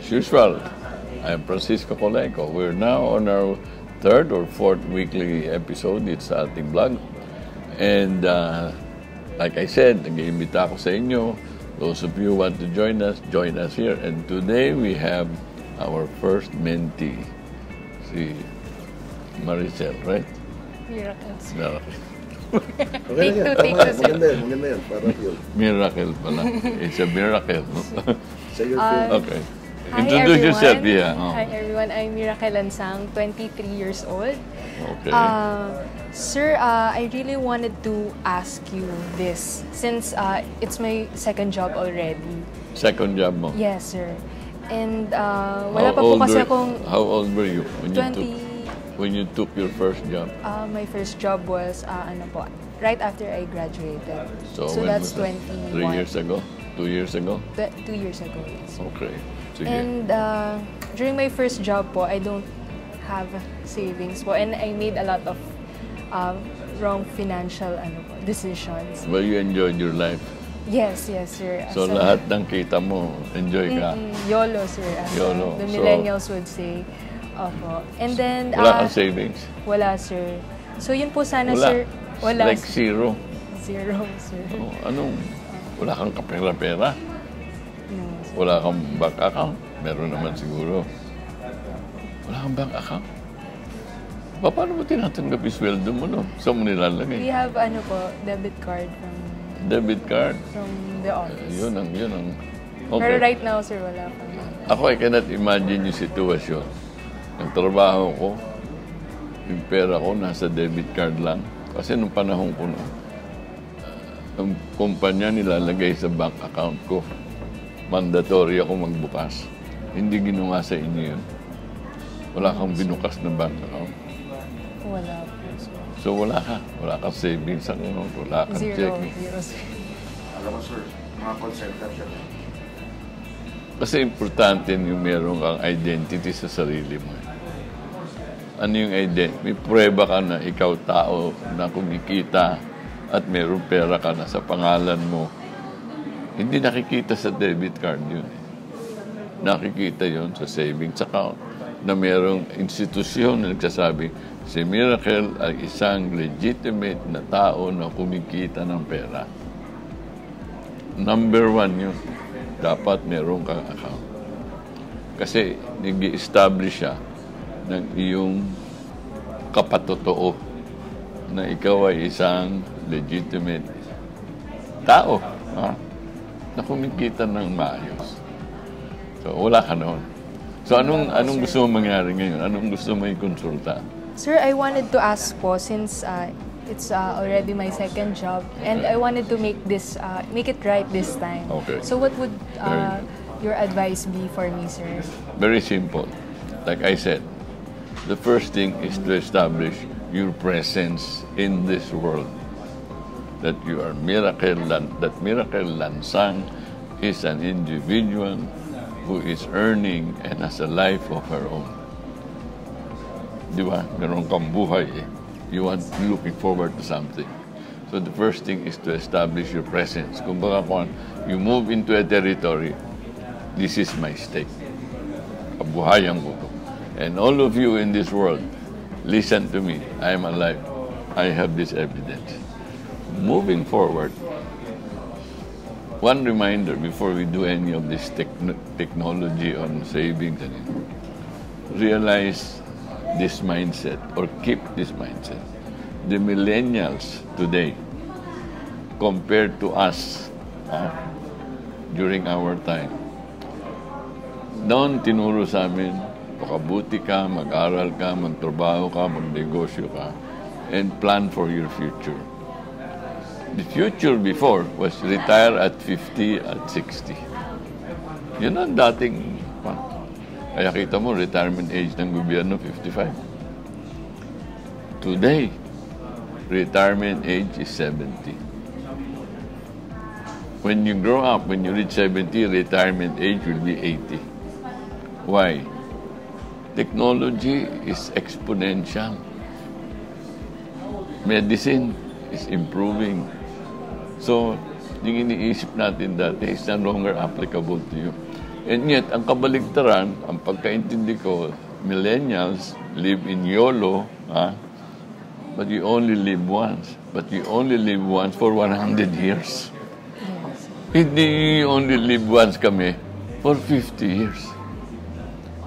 As usual, I am Francisco Colayco. We're now on our third or fourth weekly episode. It's Ating Blog. And like I said, nag-iimbita ako sa inyo. Those of you who want to join us here. And today we have our first mentee, si Maricel, right? Miracle. No. Miracle pala. It's a miracle. Okay. Hi, introduce yourself, Bia. Oh. Hi everyone, I'm Miracle Lansang, 23 years old. Okay. Sir, I really wanted to ask you this since it's my second job already. Second job mo? Yes, sir. And wala pa po kasi akong... How old were you? When you took your first job? My first job was right after I graduated. So that's 21. 3 years ago? 2 years ago? 2 years ago, yes. Okay. And during my first job po, I don't have savings po, and I made a lot of wrong financial decisions. Well, you enjoyed your life. Yes, sir. So lahat ng kita mo, enjoy ka. YOLO, sir. YOLO. The millennials would say. Opo. And then wala kang savings. Wala, sir. So yun po sana, wala. Sir. Wala. Like zero. Zero, sir. Oh, anong? Wala kang kapera-pera. Wala kang bank account? Meron naman siguro. Wala kang bank account? Paano mo tinatanggap yung sweldo mo, no? Saan mo nilalagay? We have, debit card from... Debit card? From the office. Yun ang... Okay. Pero right now, sir, wala pa. Ako, I cannot imagine yung sitwasyon. Ang trabaho ko, yung pera ko nasa debit card lang. Kasi nung panahon ko na, ang kumpanya nilalagay sa bank account ko. Mandatory ako magbukas. Hindi ginawa sa inyo yun. Wala kang binukas na bank account. Wala po. So wala ka. Wala kang savings account. Wala kang checking. Zero. Alam mo, sir, mga conceptor siya. Kasi importante yung meron kang identity sa sarili mo. Ano yung identity? May prueba ka na ikaw tao na kumikita at meron pera ka na sa pangalan mo. Hindi nakikita sa debit card yun. Nakikita yun sa savings account na mayroong institusyon na nagsasabi, si Miracle ay isang legitimate na tao na kumikita ng pera. Number 1 yun. Dapat meron kang account. Kasi nag-i-establish siya ng iyong kapatotoo na ikaw ay isang legitimate tao. Ha? Na kumikita ng maayos. So, wala ka noon. So, anong gusto mo mangyari ngayon? Anong gusto mo i-consulta? Sir, I wanted to ask po, since it's already my second job, and I wanted to make it right this time. Okay. So, what would your advice be for me, sir? Very simple. Like I said, the first thing is to establish your presence in this world. That you are Miracle, that Miracle Lansang is an individual who is earning and has a life of her own. Di ba? Meron kang buhay eh. You want looking forward to something. So the first thing is to establish your presence. Kung baga you move into a territory, this is my stake. Kabuhayan ko to. And all of you in this world, listen to me. I am alive. I have this evidence. Moving forward, one reminder before we do any of this technology on savings, realize this mindset or keep this mindset. The millennials today, compared to us during our time, noon tinuro sa amin, makabuti ka, mag-aral ka, magtrabaho ka, magnegosyo ka, and plan for your future. The future before was retire at 50, at 60. Yun ang dating pa. Kaya kita mo, retirement age ng gobyerno, 55. Today, retirement age is 70. When you grow up, when you reach 70, retirement age will be 80. Why? Technology is exponential. Medicine is improving. So, yung iniisip natin dati is no longer applicable to you. And yet, ang kabaligtaran, ang pagkaintindi ko, millennials live in YOLO, but you only live once. But you only live once for 100 years. Hindi only live once kami for 50 years.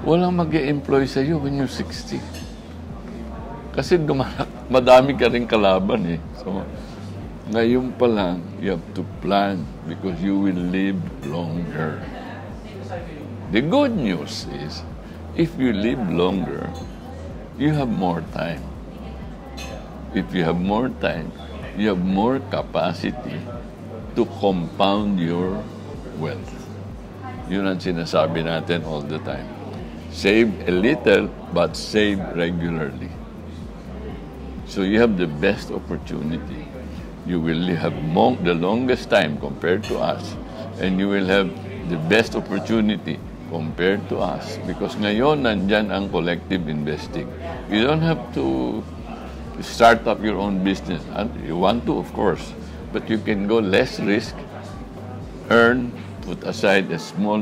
Walang mag-e-employ sa'yo when you're 60. Kasi madami ka rin kalaban eh. So, ngayon pa lang, you have to plan because you will live longer. The good news is, if you live longer, you have more time. If you have more time, you have more capacity to compound your wealth. Yun ang sinasabi natin all the time. Save a little, but save regularly. So you have the best opportunity. You will have the longest time compared to us, and you will have the best opportunity compared to us. Because ngayon, nandyan ang collective investing. You don't have to start up your own business. You want to, of course. But you can go less risk, earn, put aside a small,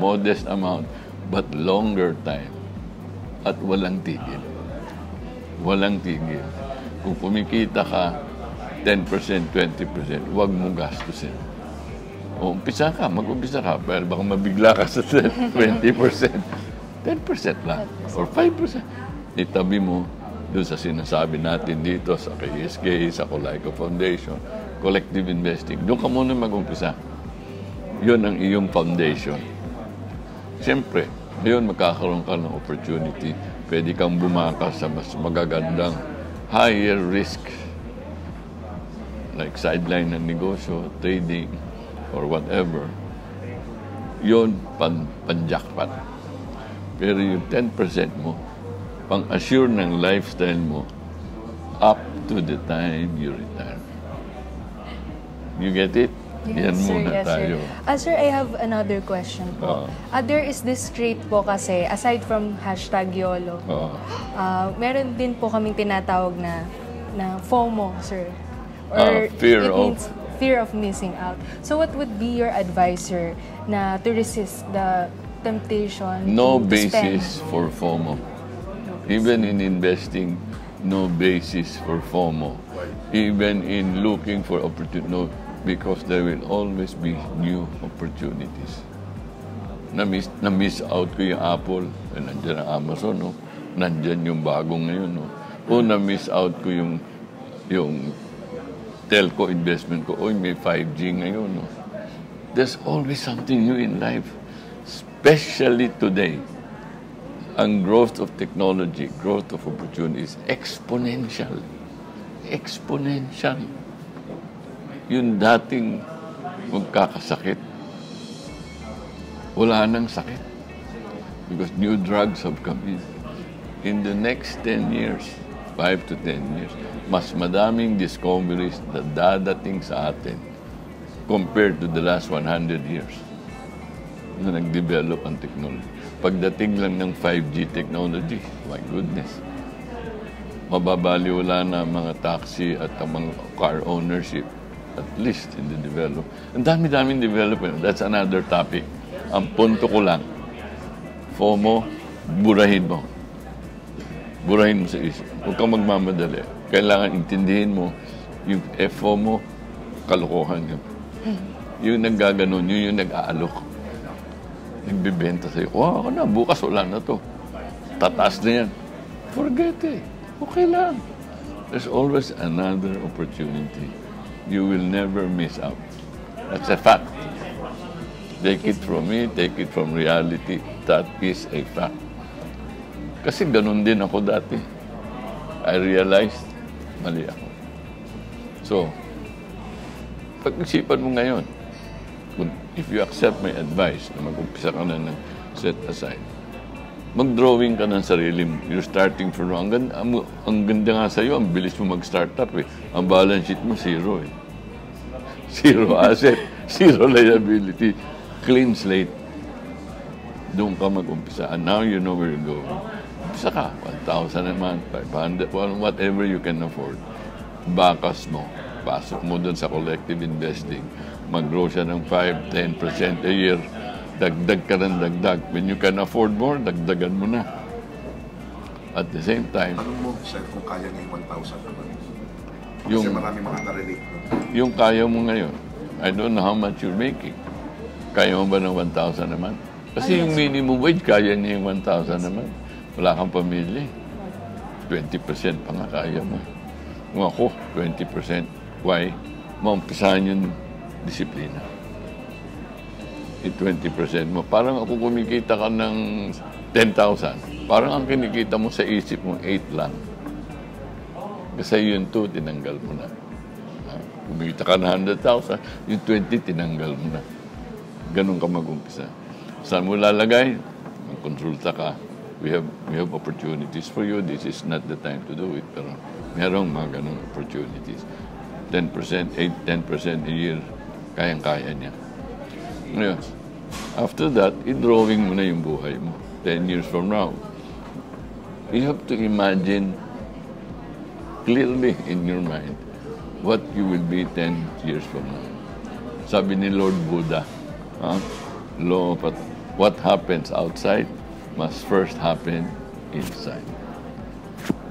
modest amount, but longer time. At walang tigil. Walang tigil. Kung kumikita ka 10%, 20%, huwag mong gastusin. O, umpisa ka, mag-umpisa ka, pero baka mabigla ka sa 20%. 10% lang, or 5%. Itabi mo doon sa sinasabi natin dito sa KSK, sa Koleiko Foundation, collective investing, doon ka muna mag-umpisa. Yun ang iyong foundation. Siyempre, ngayon magkakaroon ka ng opportunity. Pwede kang bumakas sa mas magagandang higher risk. Like sideline ng negosyo, trading, or whatever. Yun, panjakpat. Pero yung 10% mo, pang-assure ng lifestyle mo up to the time you retire. You get it? Yes, yan muna sir, yes, tayo. Sir. Sir, I have another question po. There is this trait po kasi, aside from hashtag YOLO, meron din po kaming tinatawag na FOMO, sir. Or fear of missing out. So what would be your advice, sir, na to resist the temptation? No basis for FOMO. Even in investing, no basis for FOMO. Even in looking for opportunity, no. Because there will always be new opportunities. Na-miss out ko yung Apple, nandiyan ang Amazon, no? Nandiyan yung bagong ngayon, no? O na-miss out ko yung telco investment ko, o may 5G ngayon, no? There's always something new in life, especially today. Ang growth of technology, growth of opportunities, exponential. Exponential. Yung dating magkakasakit, wala nang sakit. Because new drugs have come in. In the next 10 years, 5 to 10 years, mas madaming discoveries na dadating sa atin compared to the last 100 years na nag-develop ang technology. Pagdating lang ng 5G technology, my goodness, mababaliwala na mga taxi at mga car ownership. At least in the development. Ang dami-daming development. That's another topic. Ang punto ko lang, FOMO, burahin mo. Burahin mo sa isip. Huwag kang magmamadali. Kailangan intindihin mo yung FOMO, kalokohan yun. Yung naggaganon, yun yung nag-aalok. Nagbibenta sa'yo. Wow, ako na, bukas wala na to. Tataas na yan. Forget it. Okay lang. There's always another opportunity. You will never miss out. That's a fact. Take it from me, take it from reality. That is a fact. Kasi ganun din ako dati. I realized, mali ako. So, pag-isipan mo ngayon, if you accept my advice na mag-umpisa ka na ng set aside, mag-drawing ka ng sarili mo. You're starting from wrong. Ang ganda nga sa'yo, ang bilis mo mag-start up eh. Ang balance sheet mo, zero eh. Zero asset, zero liability, clean slate. Doon ka mag-umpisa. And now you know where you're going. Umpisa ka, 1,000 a month, 500, whatever you can afford. Bakas mo. Pasok mo doon sa collective investing. Mag-grow siya ng 5-10% a year. Dagdag ka ng dagdag. When you can afford more, dagdagan mo na. At the same time... Anong move, sir, kung kaya niya yung 1,000 naman? Kasi marami mga na-relate. Yung kaya mo ngayon, I don't know how much you're making. Kaya mo ba ng 1,000 naman? Kasi yung minimum wage, kaya niya yung 1,000 naman. Wala kang pamilya. 20% pa nga kaya mo. Kung ako, 20%. Why? Maumpisahan yung disiplina. Yung 20% mo. Parang ako kumikita ka ng 10,000. Parang ang kinikita mo sa isip mo, 8 lang. Kasi yun 2, tinanggal mo na. Kumikita ka na 100,000, yung 20, tinanggal mo na. Ganun ka mag-umpisa. Saan mo lalagay? Magkonsulta ka. We have opportunities for you. This is not the time to do it. Pero merong mga ganun opportunities. 10%, 8, 10% a year, kayang-kaya niya. Ngayon, after that, i-drawing mo na yung buhay mo. 10 years from now, you have to imagine clearly in your mind what you will be 10 years from now. Sabi ni Lord Buddha, but what happens outside must first happen inside.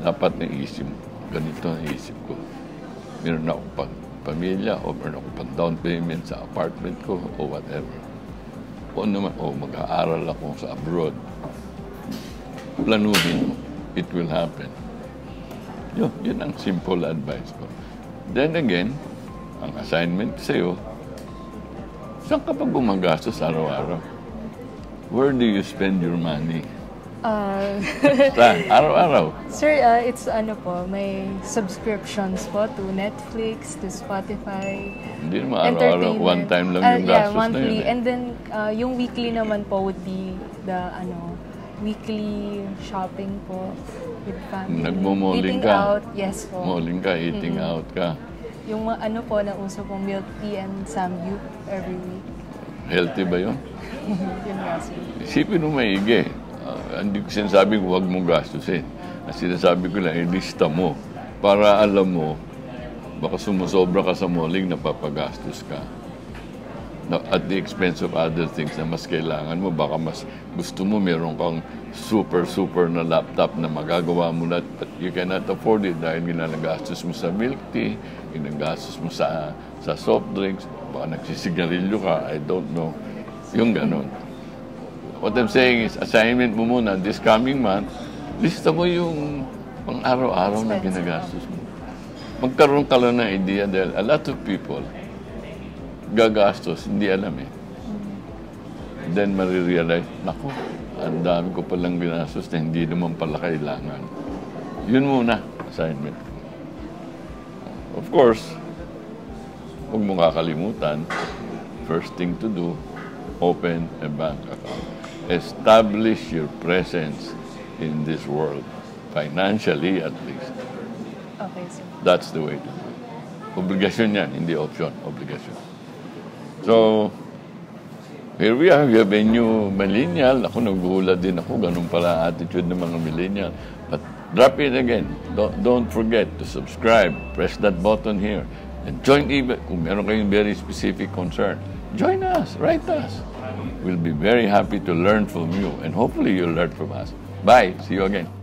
Dapat naisip mo. Ganito naisip ko. Meron na akong pamilya o meron akong down payment sa apartment ko o whatever. O naman, o mag-aaral ako sa abroad. Planuhin mo. It will happen. Yun ang simple advice ko. Then again, ang assignment sa'yo, saan ka pa gumagastos araw-araw? Where do you spend your money? Araw-araw. Sir, it's ano po, may subscriptions po to Netflix, to Spotify. Hindi naman araw-araw, one time lang yung gastos monthly, na yun. And then, yung weekly naman po would be the, weekly shopping po with family. Nagmo-malling ka. Eating out, yes po. Malling ka, eating out ka. Yung ano po, nauso po, milk tea and Samgyup every week. Healthy ba yun? Yun nga, sir. Isipin mo maigi. Hindi ko sinasabi ko huwag mong gastusin. Ang sinasabi ko lang, ilista mo. Para alam mo, baka sumusobra ka sa malling, napapagastos ka. At the expense of other things na mas kailangan mo, baka mas gusto mo, meron kang super na laptop na magagawa mo na, but you cannot afford it dahil ginagagastos mo sa milk tea, ginagagastos mo sa soft drinks, baka nagsisigarilyo ka, I don't know. Yung ganon. What I'm saying is, assignment mo muna this coming month, lista mo yung pang araw-araw na ginagastos mo. Magkaroon ka lang ng idea dahil a lot of people gagastos, hindi alam eh. Then marirealize, naku, ang dami ko palang ginastos na hindi naman pala kailangan. Yun muna, assignment. Of course, huwag mo kakalimutan, first thing to do, open a bank account. Establish your presence in this world, financially at least. Okay, sir. That's the way to do it. Obligation yan, hindi option, obligation. So, here we are, we have a new millennial. Ako, naguhula din ako, ganun pala attitude ng mga millennial. But drop it again. Don't forget to subscribe. Press that button here. And join even, kung meron kayong very specific concern, join us, write us. We'll be very happy to learn from you, and hopefully you'll learn from us. Bye. See you again.